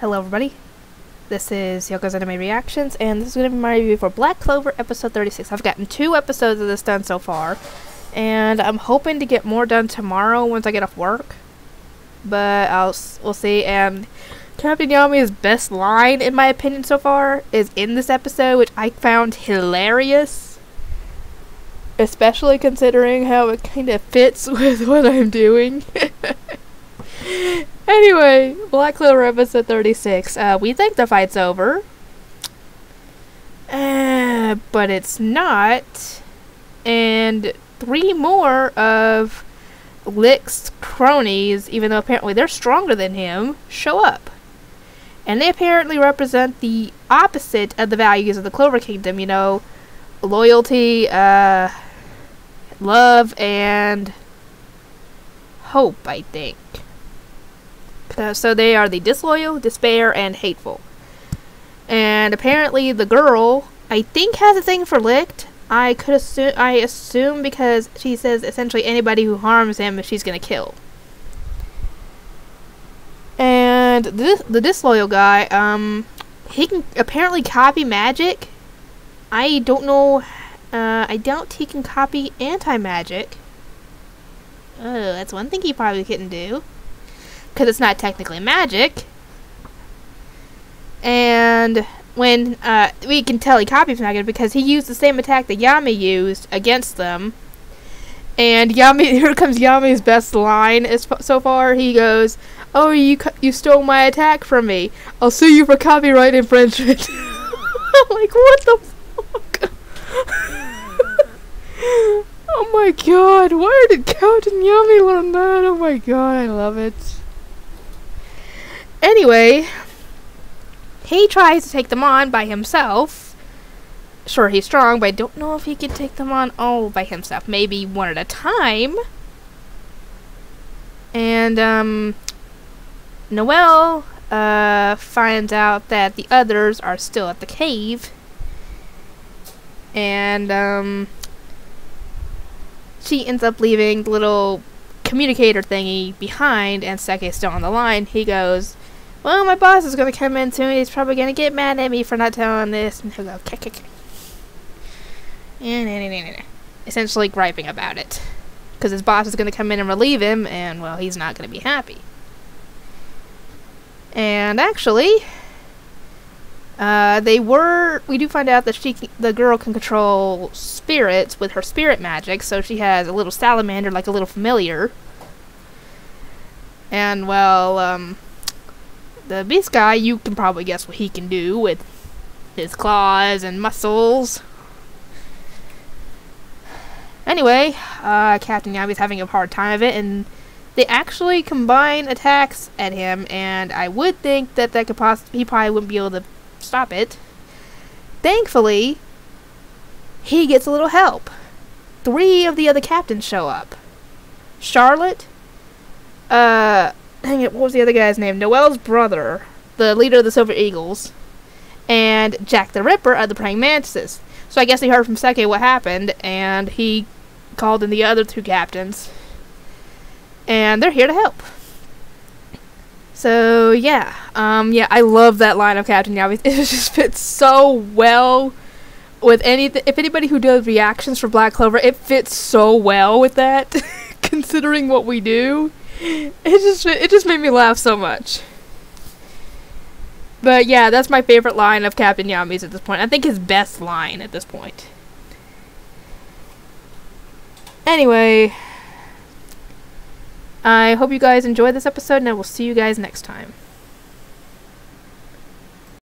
Hello everybody, this is Yoko's Anime Reactions, and this is going to be my review for Black Clover episode 36. I've gotten 2 episodes of this done so far, and I'm hoping to get more done tomorrow once I get off work, but we'll see. And Captain Yami's best line, in my opinion so far, is in this episode, which I found hilarious, especially considering how it kind of fits with what I'm doing. Anyway, Black Clover episode 36. We think the fight's over. But it's not. And 3 more of Licht's cronies, even though apparently they're stronger than him, show up. And they apparently represent the opposite of the values of the Clover Kingdom. You know, loyalty, love, and hope, I think. So they are the disloyal, despair, and hateful. And apparently the girl, I think, has a thing for Licht. I assume because she says essentially anybody who harms him, she's gonna kill. And the disloyal guy, he can apparently copy magic. I don't know. I doubt he can copy anti-magic. Oh, that's one thing he probably couldn't do, because it's not technically magic. And when we can tell he copies magic because he used the same attack that Yami used against them. And Yami, here comes Yami's best line so far. He goes, "Oh, you stole my attack from me. I'll sue you for copyright infringement." I'm like, what the fuck? Oh my god, where did Captain Yami learn that? Oh my god, I love it. Anyway, he tries to take them on by himself. Sure, he's strong, but I don't know if he can take them on all by himself. Maybe one at a time. And, Noelle, finds out that the others are still at the cave. And, she ends up leaving the little communicator thingy behind, and Sekke's still on the line. He goes, "Well, my boss is going to come in soon. He's probably going to get mad at me for not telling this." And he'll go, "K-k-k." Essentially griping about it. Because his boss is going to come in and relieve him, and, well, he's not going to be happy. And actually, we do find out that the girl can control spirits with her spirit magic, so she has a little salamander, like a little familiar. And, well, the beast guy, you can probably guess what he can do with his claws and muscles. Anyway, Captain Yami's having a hard time of it, and they actually combine attacks at him, and I would think that he probably wouldn't be able to stop it. Thankfully, he gets a little help. 3 of the other captains show up. Charlotte, dang it, what was the other guy's name? Noelle's brother, the leader of the Silver Eagles, and Jack the Ripper of the Praying Mantises. So I guess he heard from Sekke what happened, and he called in the other 2 captains. And they're here to help. So, yeah. Yeah, I love that line of Captain Yami. It just fits so well with anything. If anybody who does reactions for Black Clover, it fits so well with that, considering what we do. It just made me laugh so much. But yeah, that's my favorite line of Captain Yami's at this point. I think his best line at this point. Anyway, I hope you guys enjoyed this episode, and I will see you guys next time.